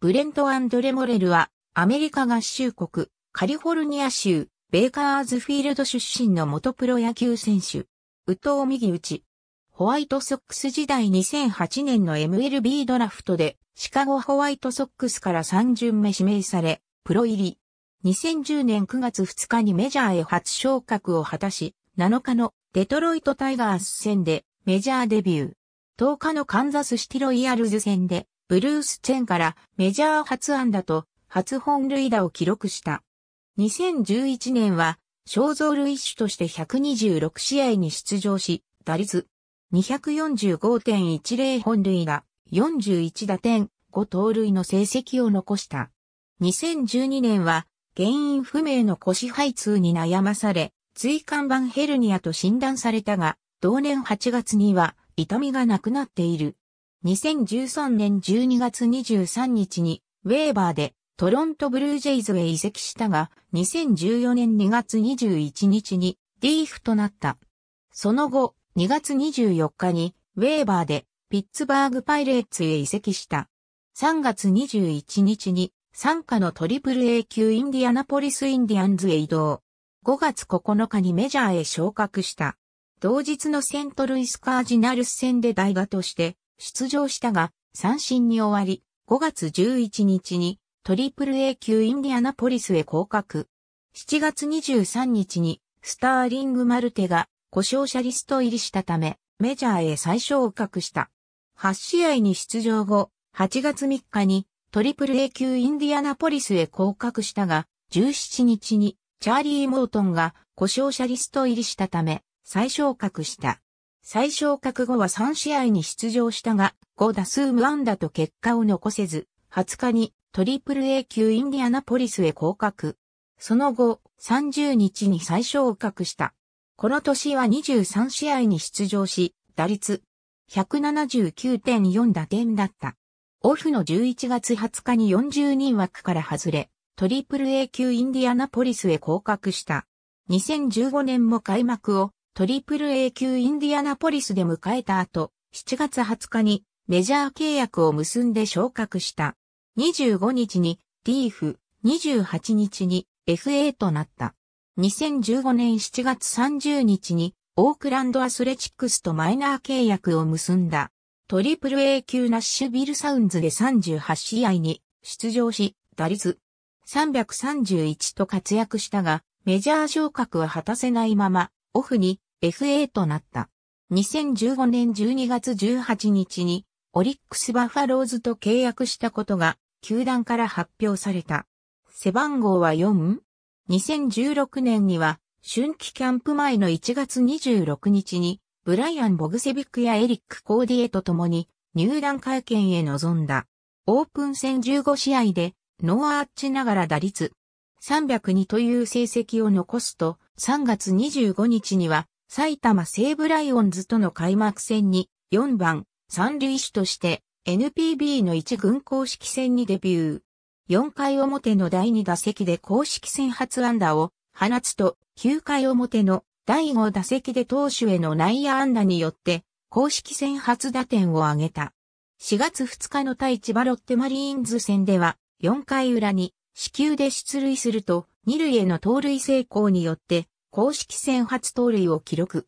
ブレント・アンドレ・モレルは、アメリカ合衆国、カリフォルニア州、ベイカーズフィールド出身の元プロ野球選手。右投右打。ホワイトソックス時代2008年の MLB ドラフトで、シカゴホワイトソックスから3巡目指名され、プロ入り。2010年9月2日にメジャーへ初昇格を果たし、7日のデトロイトタイガース戦でメジャーデビュー。10日のカンザスシティロイヤルズ戦で、ブルース・チェンからメジャー初安打と初本塁打を記録した。2011年は、肖像塁手として126試合に出場し、打率 245.10 本塁打、41打点、5盗塁の成績を残した。2012年は、原因不明の腰背痛に悩まされ、椎間板ヘルニアと診断されたが、同年8月には痛みがなくなっている。2013年12月23日に、ウェーバーでトロントブルージェイズへ移籍したが、2014年2月21日にDFAとなった。その後、2月24日にウェーバーでピッツバーグパイレーツへ移籍した。3月21日に傘下のAAA級インディアナポリスインディアンズへ移動。5月9日にメジャーへ昇格した。同日のセントルイスカージナルス戦で代打として出場したが、三振に終わり、5月11日にAAA級インディアナポリスへ降格。7月23日にスターリング・マルテが故障者リスト入りしたため、メジャーへ再昇格した。8試合に出場後、8月3日にAAA級インディアナポリスへ降格したが、17日にチャーリー・モートンが故障者リスト入りしたため、再昇格した。再昇格後は3試合に出場したが、5打数無安打と結果を残せず、20日にAAA級インディアナポリスへ降格。その後、30日に再昇格した。この年は23試合に出場し、打率 179.4 打点だった。オフの11月20日に40人枠から外れ、AAA級インディアナポリスへ降格した。2015年も開幕をAAA級インディアナポリスで迎えた後、7月20日にメジャー契約を結んで昇格した。25日にDFA、28日にFAとなった。2015年7月30日にオークランドアスレチックスとマイナー契約を結んだ。AAA級ナッシュビルサウンズで38試合に出場し、打率331と活躍したが、メジャー昇格は果たせないまま、オフにFA となった。2015年12月18日にオリックスバファローズと契約したことが球団から発表された。背番号は 4? 2016年には春季キャンプ前の1月26日にブライアン・ボグセビックやエリック・コーディエと共に入団会見へ臨んだ。オープン戦15試合でノーアーチながら打率302という成績を残すと、3月25日には埼玉西武ライオンズとの開幕戦に4番三塁手として NPB の1軍公式戦にデビュー。4回表の第2打席で公式戦初安打を放つと、9回表の第5打席で投手への内野安打によって公式戦初打点を挙げた。4月2日の対千葉ロッテマリーンズ戦では4回裏に死球で出塁すると、二塁への盗塁成功によって、公式戦初盗塁を記録。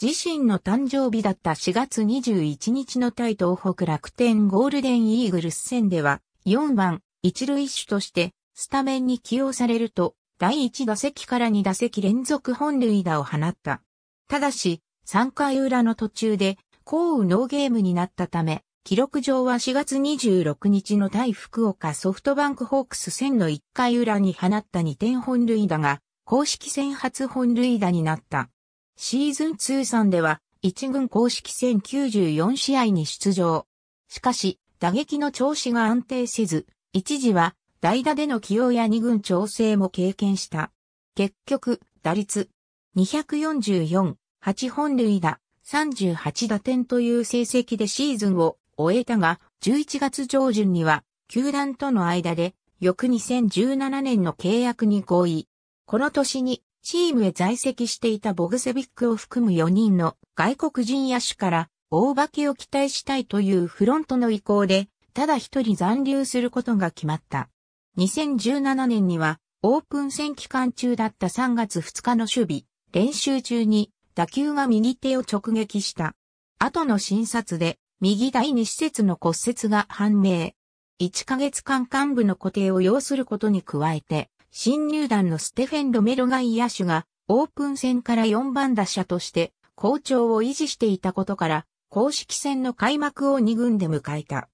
自身の誕生日だった4月21日の対東北楽天ゴールデンイーグルス戦では、4番、一塁手として、スタメンに起用されると、第1打席から2打席連続本塁打を放った。ただし、3回裏の途中で、降雨ノーゲームになったため、記録上は4月26日の対福岡ソフトバンクホークス戦の1回裏に放った2点本塁打が公式戦初本塁打になった。シーズン通算では1軍公式戦94試合に出場。しかし打撃の調子が安定せず、一時は代打での起用や2軍調整も経験した。結局打率 244、8本塁打、38打点という成績でシーズンを終えたが、11月上旬には、球団との間で、翌2017年の契約に合意。この年に、チームへ在籍していたボグセビックを含む4人の外国人野手から、大化けを期待したいというフロントの意向で、ただ一人残留することが決まった。2017年には、オープン戦期間中だった3月2日の守備、練習中に打球が右手を直撃した。後の診察で、右第二指節の骨折が判明。1ヶ月間患部の固定を要することに加えて、新入団のステフェン・ロメロ外野手がオープン戦から4番打者として好調を維持していたことから、公式戦の開幕を2軍で迎えた。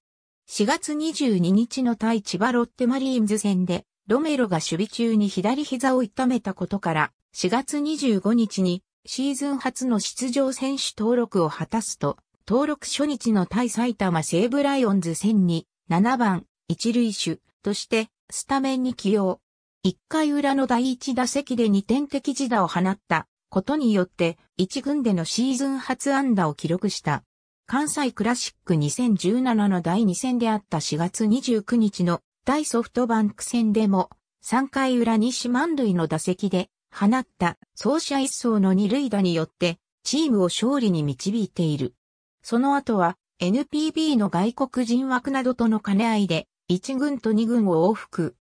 4月22日の対千葉ロッテマリーンズ戦で、ロメロが守備中に左膝を痛めたことから、4月25日にシーズン初の出場選手登録を果たすと、登録初日の対埼玉西武ライオンズ戦に、7番、一塁手、として、スタメンに起用。1回裏の第1打席で2点的自打を放ったことによって、1軍でのシーズン初安打を記録した。関西クラシック2017の第2戦であった4月29日の対ソフトバンク戦でも、3回裏西満塁の打席で、放った走者一掃の2塁打によって、チームを勝利に導いている。その後は、NPB の外国人枠などとの兼ね合いで、1軍と2軍を往復。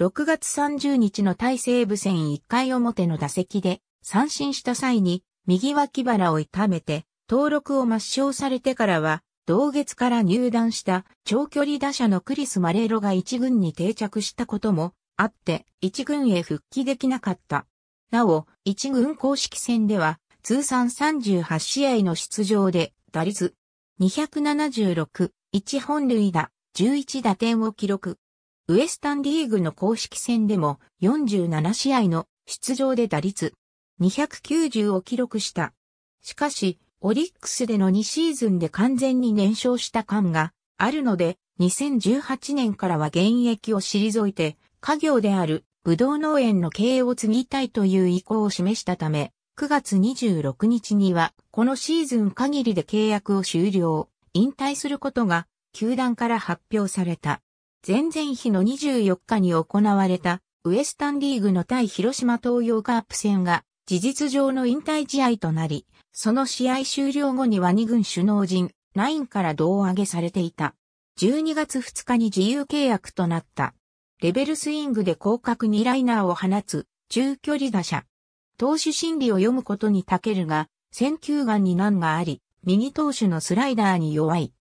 6月30日の対西武戦1回表の打席で、三振した際に、右脇腹を痛めて、登録を抹消されてからは、同月から入団した長距離打者のクリス・マレロが1軍に定着したこともあって、1軍へ復帰できなかった。なお、1軍公式戦では、通算38試合の出場で、打率276、1本塁打、11打点を記録。ウエスタンリーグの公式戦でも47試合の出場で打率290を記録した。しかし、オリックスでの2シーズンで完全に燃焼した感があるので、2018年からは現役を退いて、家業であるぶどう農園の経営を継ぎたいという意向を示したため、9月26日には、このシーズン限りで契約を終了、引退することが、球団から発表された。前々日の24日に行われた、ウエスタンリーグの対広島東洋カープ戦が、事実上の引退試合となり、その試合終了後には2軍首脳陣、9から胴上げされていた。12月2日に自由契約となった。レベルスイングで広角にライナーを放つ、中距離打者。投手心理を読むことに長けるが、選球眼に難があり、右投手のスライダーに弱い。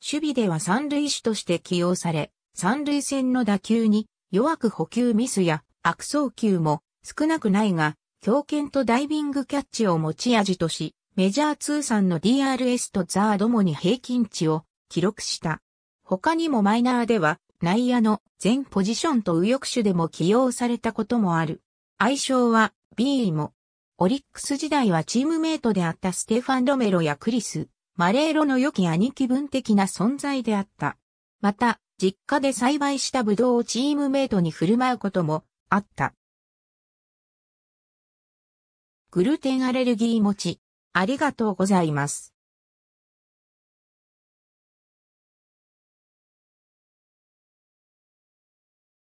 守備では三塁手として起用され、三塁線の打球に弱く捕球ミスや悪送球も少なくないが、強肩とダイビングキャッチを持ち味とし、メジャー通算の DRS とザードもに平均値を記録した。他にもマイナーでは、内野の全ポジションと右翼手でも起用されたこともある。愛称は、B も、オリックス時代はチームメイトであったステファン・ロメロやクリス・マレーロの良き兄貴分的な存在であった。また、実家で栽培したブドウをチームメイトに振る舞うこともあった。グルテンアレルギー持ち。ありがとうございます。